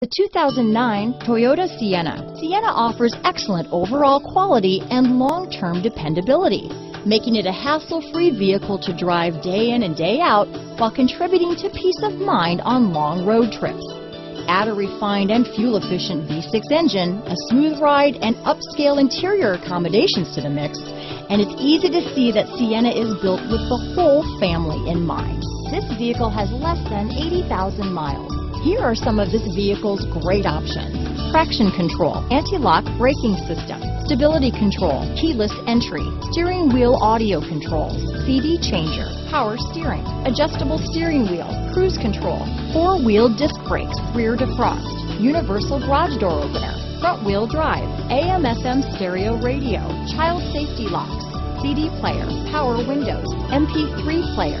The 2009 Toyota Sienna. Sienna offers excellent overall quality and long-term dependability, making it a hassle-free vehicle to drive day in and day out while contributing to peace of mind on long road trips. Add a refined and fuel-efficient V6 engine, a smooth ride, and upscale interior accommodations to the mix, and it's easy to see that Sienna is built with the whole family in mind. This vehicle has less than 80,000 miles. Here are some of this vehicle's great options: traction control, anti-lock braking system, stability control, keyless entry, steering wheel audio controls, CD changer, power steering, adjustable steering wheel, cruise control, four-wheel disc brakes, rear defrost, universal garage door opener, front-wheel drive, AM/FM stereo radio, child safety locks, CD player, power windows, MP3 player,